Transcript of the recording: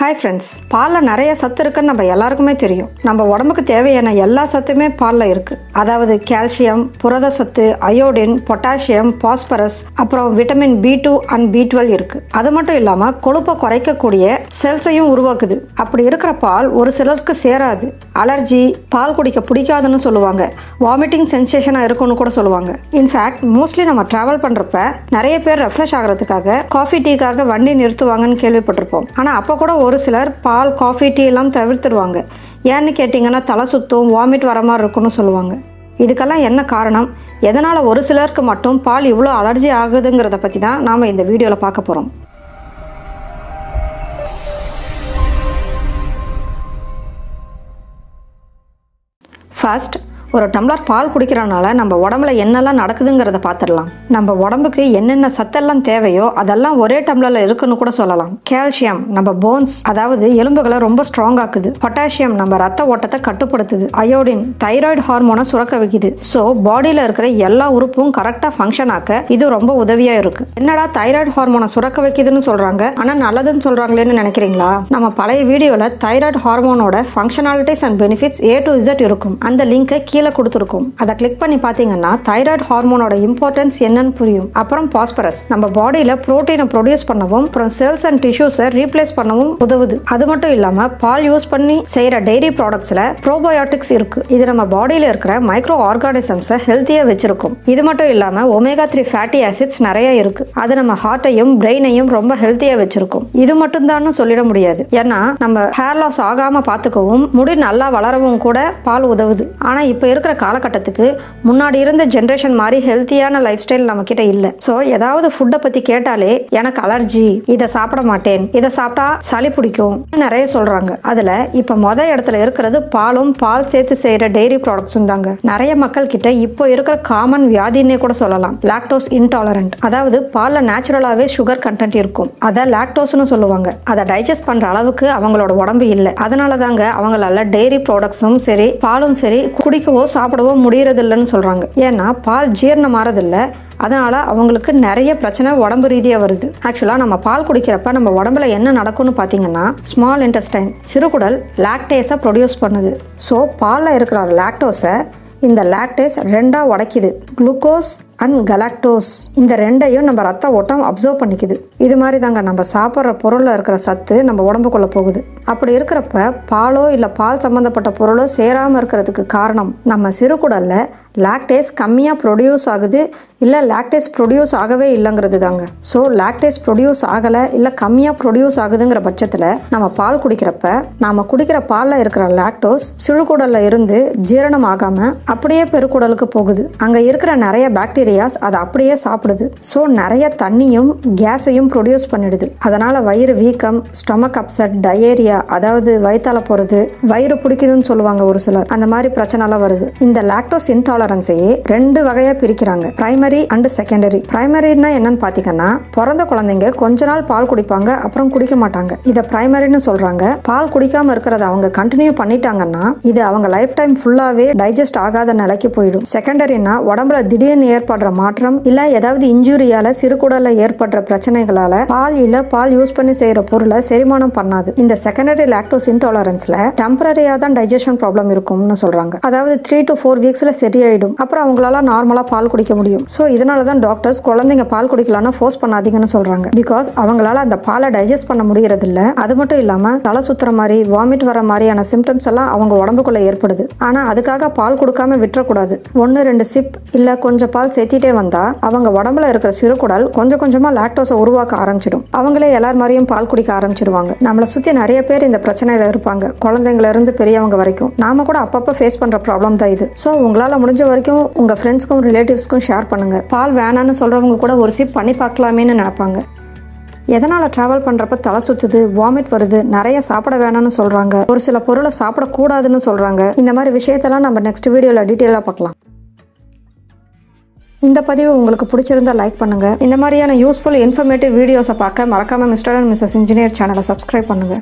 Hi friends, பால்ல நிறைய சத்து இருக்குன்னு நம்ம எல்லாருக்குமே தெரியும். நம்ம உடம்புக்கு தேவையான எல்லா சத்துமே பால்ல இருக்கு. அதாவது கால்சியம், புரத சத்து, அயோடின், பொட்டாசியம், பாஸ்பரஸ், அப்புறம் விட்டமின் B2 and B12 இருக்கு. அது மட்டும் இல்லாம கொழுப்பை குறைக்கக்கூடிய செல்ஸையும் உருவாக்குது. அப்படி இருக்கிற பால் ஒரு சிலருக்கு சேராது. அலர்ஜி, பால் குடிக்க பிடிக்காதுன்னு சொல்லுவாங்க. வாமிட்டிங் சென்சேஷனா இருக்கும்னு கூட சொல்லுவாங்க. இன்ஃபேக்ட் மோஸ்ட்லி நம்ம டிராவல் பண்றப்ப நிறைய பேர் ரெஃப்ரெஷ் ஆகிறதுக்காக காஃபி டீக்காக வண்டி நிறுத்துவாங்கன்னு கேள்விப்பட்டிருப்போம். ஆனா அப்ப கூட ஒரு சிலர் பால், காஃபி, டீ எல்லாம் தவிர்த்துடுவாங்க. ஏன்னு கேட்டிங்கன்னா தலை சுத்தம், வாமிட் வர மாதிரி இருக்குன்னு சொல்லுவாங்க. இதுக்கெல்லாம் என்ன காரணம், எதனால் ஒரு சிலருக்கு மட்டும் பால் இவ்வளோ அலர்ஜி ஆகுதுங்கிறத பற்றி தான் நாம் இந்த வீடியோவில் பார்க்க போகிறோம். ஃபர்ஸ்ட், ஒரு டம்ளர் பால் குடிக்கிறனால நம்ம உடம்புல என்னெல்லாம் நடக்குதுங்கிறத பார்த்துடலாம். நம்ம உடம்புக்கு என்னென்ன சத்தெல்லாம் தேவையோ அதெல்லாம் ஒரே டம்ளரில் இருக்குன்னு கூட சொல்லலாம். கால்சியம் நம்ம போன்ஸ், அதாவது எலும்புகளை ரொம்ப ஸ்ட்ராங் ஆக்குது. பொட்டாசியம் நம்ம ரத்த ஓட்டத்தை கட்டுப்படுத்துது. அயோடின் தைராய்டு ஹார்மோனை சுரக்க வைக்குது. ஸோ பாடியில் இருக்கிற எல்லா உறுப்பும் கரெக்டாக ஃபங்க்ஷன் ஆக்க இது ரொம்ப உதவியாக இருக்கு. என்னடா தைராய்டு ஹார்மோனை சுரக்க வைக்குதுன்னு சொல்கிறாங்க, ஆனால் நல்லதுன்னு சொல்கிறாங்களேன்னு நினைக்கிறீங்களா? நம்ம பழைய வீடியோவில் தைராய்டு ஹார்மோனோட functionalities and benefits A to Z இருக்கும். அந்த லிங்கை கீழே கொடுத்துருக்கும். அதை கிளிக் பண்ணி பார்த்தீங்கன்னா தைராய்டு ஹார்மோனோட இம்பார்ட்டன்ஸ் என்னன்னு புரியும். அப்புறம் பாஸ்பரஸ் நம்ம பாடியில் புரோட்டீனை ப்ரொடியூஸ் பண்ணவும் அப்புறம் செல்ஸ் அண்ட் டிஷ்யூஸை ரீப்ளேஸ் பண்ணவும் உதவுது. அது மட்டும் இல்லாமல் பால் யூஸ் பண்ணி செய்கிற டெய்ரி ப்ராடக்ட்ஸில் ப்ரோபயோட்டிக்ஸ் இருக்கு. இது நம்ம பாடியில் இருக்கிற மைக்ரோ ஆர்கானிசம்ஸை ஹெல்த்தியாக வச்சிருக்கும். இது மட்டும் இல்லாமல் omega-3 ஃபேட்டி ஆசிட்ஸ் நிறைய இருக்கு. அது நம்ம ஹார்ட்டையும் பிரெயினையும் ரொம்ப ஹெல்த்தியாக வச்சிருக்கும். இது மட்டும் தான் சொல்லிட முடியாது. ஏன்னா நம்ம ஹேர் லாஸ் ஆகாம பார்த்துக்கவும் முடி நல்லா வளரவும் கூட பால் உதவுது. ஆனால் இப்போ இருக்கிற காலகட்டத்துக்கு முன்னாடி இருந்த ஜென்ரேஷன் மாதிரி ஹெல்த்தியான லைஃப் ஸ்டைல் நம்ம கிட்ட இல்லை. ஸோ ஏதாவது ஃபுட்டை பற்றி கேட்டாலே எனக்கு அலர்ஜி, இதை சாப்பிட மாட்டேன், இதை சாப்பிட்டா சளி பிடிக்கும் நிறைய சொல்றாங்க. அதில் இப்போ மொதல் இடத்துல இருக்கிறது பாலும் பால் சேர்த்து செய்கிற டெய்ரி ப்ராடக்ட்ஸும் தாங்க. நிறைய மக்கள் கிட்ட இப்போ இருக்கிற காமன் வியாதினே கூட சொல்லலாம், லாக்டோஸ் இன்டாலரண்ட். அதாவது பாலில் நேச்சுரலாகவே சுகர் கண்டென்ட் இருக்கும். அதை லாக்டோஸ்னு சொல்லுவாங்க. அதை டைஜஸ்ட் பண்ணுற அளவுக்கு அவங்களோட உடம்பு இல்லை. அதனால தாங்க அவங்களால டெய்ரி ப்ராடக்ட்ஸும் சரி பாலும் சரி குடிக்க சாப்பிடவோ முடியறதில்லைன்னு சொல்றாங்க. ஏன்னா பால் ஜீரணம் ஆறதில்லை. அதனால் அவங்களுக்கு நிறைய பிரச்சனை உடம்பு ரீதியாக வருது. ஆக்சுவலாக நம்ம பால் குடிக்கிறப்ப நம்ம உடம்புல என்ன நடக்கும்னு பார்த்தீங்கன்னா ஸ்மால் இன்டெஸ்டைன், சிறுகுடல் லாக்டேஸை ப்ரொடியூஸ் பண்ணுது. ஸோ பாலில் இருக்கிற லாக்டோஸை இந்த லாக்டேஸ் ரெண்டாக உடைக்குது. குளுக்கோஸ் அண்ட் கலாக்டோஸ் இந்த ரெண்டையும் நம்ம ரத்த ஓட்டம் அப்சர்வ் பண்ணிக்குது. இது மாதிரி தாங்க நம்ம சாப்பிட்ற பொருளில் இருக்கிற சத்து நம்ம உடம்புக்குள்ளே போகுது. அப்படி இருக்கிறப்ப பாலோ இல்லை பால் சம்மந்தப்பட்ட பொருளோ சேராமல் இருக்கிறதுக்கு காரணம் நம்ம சிறுகுடலில் லாக்டேஸ் கம்மியாக ப்ரொடியூஸ் ஆகுது இல்லை லாக்டேஸ் ப்ரொடியூஸ் ஆகவே இல்லைங்கிறது தாங்க. ஸோ லாக்டேஸ் ப்ரொடியூஸ் ஆகலை இல்லை கம்மியாக ப்ரொடியூஸ் ஆகுதுங்கிற பட்சத்தில் நம்ம பால் குடிக்கிறப்ப நாம் குடிக்கிற பாலில் இருக்கிற லாக்டோஸ் சிறுகுடலில் இருந்து ஜீரணம் ஆகாமல் அப்படியே பெருக்குடலுக்கு போகுது. அங்கே இருக்கிற நிறைய பாக்டீரியா அது அப்படியே சாப்பிடுது. சோ நிறைய தண்ணியும் கேஸையும் ப்ரொடியூஸ் பண்ணிடுது. அதனால வயிறு வீக்கம், ஸ்டொமக் அப்செட், டயேரியா, அதாவது வயித்தால போறது, வயிறு பிடிக்குதுன்னு சொல்லுவாங்க ஒரு சிலர், அந்த மாதிரி பிரச்சனை எல்லாம் வருது. இந்த லாக்டோஸ் இன்டாலரன்ஸையே ரெண்டு வகையா பிரிக்கிறாங்க, பிரைமரி அண்ட் செகண்டரி. பிரைமரினா என்னன்னு பாத்தீங்கன்னா பிறந்த குழந்தைங்க கொஞ்ச நாள் பால் குடிப்பாங்க, அப்புறம் குடிக்க மாட்டாங்க. இதை பிரைமரின்னு சொல்றாங்க. பால் குடிக்காம இருக்கிறத அவங்க கண்டினியூ பண்ணிட்டாங்கன்னா இது அவங்க லைஃப் டைம் ஃபுல்லாவே டைஜஸ்ட் ஆகாத நிலைக்கு போயிடும். செகண்டரினா உடம்புல திடீர்னு ஏற்பட்ட மாற்றம் இல்ல ஏதாவது இன்ஜூரியால சிறுகுடல ஏற்படுற பிரச்சனைகளால பால் இல்ல பால் யூஸ் பண்ணி செய்யற பொருளை செரிமானம் பண்ணாது. இந்த செகண்டரி லாக்டோஸ் இன்டாலரன்ஸ்ல டெம்பரரியா தான் டைஜஷன் ப்ராப்ளம் இருக்கும்னு சொல்றாங்க. அதாவது 3 to 4 வீக்ஸ்ல சரியாயிடும். அப்புறம் அவங்களால நார்மலா பால் குடிக்க முடியும். சோ இதனால தான் டாக்டர்ஸ் குழந்தைங்க பால் குடிக்கலாம்னா ஃபோர்ஸ் பண்ணாதீங்கன்னு சொல்றாங்க. பிகாஸ் அவங்களால அந்த பாலை டைஜஸ்ட் பண்ண முடியறது இல்ல. அது மட்டும் இல்லாம தலை சுத்துற மாதிரி, வாமிட் வர மாதிரியான சிம்டம்ஸ் எல்லாம் அவங்க உடம்புக்குள்ள ஏற்படுது. ஆனா அதுக்காக பால் கொடுக்காம விட்டுறக்கூடாது. 1-2 சிப் இல்ல கொஞ்சம் பால் சேர்த்திட்டே வந்தா அவங்க உடம்புல இருக்கிற சிறுகுடல் கொஞ்சம் கொஞ்சமா லாக்டோஸை உருவாக்க ஆரம்பிச்சிடும். அவங்களே எல்லார் மாதிரியும் பால் குடிக்க ஆரம்பிச்சிடுவாங்க. நம்மளை சுத்தி நிறைய பேர் இந்த பிரச்சனையில இருப்பாங்க, குழந்தைங்கள இருந்து பெரியவங்க வரைக்கும். நாம கூட அப்பப்ப ஃபேஸ் பண்ற ப்ராப்ளம் தான் இது. ஸோ உங்களால முடிஞ்ச வரைக்கும் உங்க ஃப்ரெண்ட்ஸ்க்கும் ரிலேட்டிவ்ஸ்க்கும் ஷேர் பண்ணுங்க. பால் வேணான்னு சொல்றவங்க கூட ஒரு சிப் பண்ணி பார்க்கலாமேன்னு நினைப்பாங்க. எதனால் ட்ராவல் பண்ணுறப்ப தலை சுற்றுது, வாமிட் வருது, நிறைய சாப்பிட வேணாம்னு சொல்றாங்க, ஒரு சில பொருளை சாப்பிடக்கூடாதுன்னு சொல்றாங்க. இந்த மாதிரி விஷயத்தெல்லாம் நம்ம நெக்ஸ்ட் வீடியோல டீட்டெயிலாக பார்க்கலாம். இந்த பதிவு உங்களுக்கு பிடிச்சிருந்தா லைக் பண்ணுங்க. இந்த மாதிரியான யூஸ்ஃபுல் இன்ஃபர்மேட்டிவ் வீடியோஸை பார்க்க மறக்காம மிஸ்டர் அண்ட் மிஸ்ஸஸ் இன்ஜினியர் சேனலை சப்ஸ்கிரைப் பண்ணுங்க.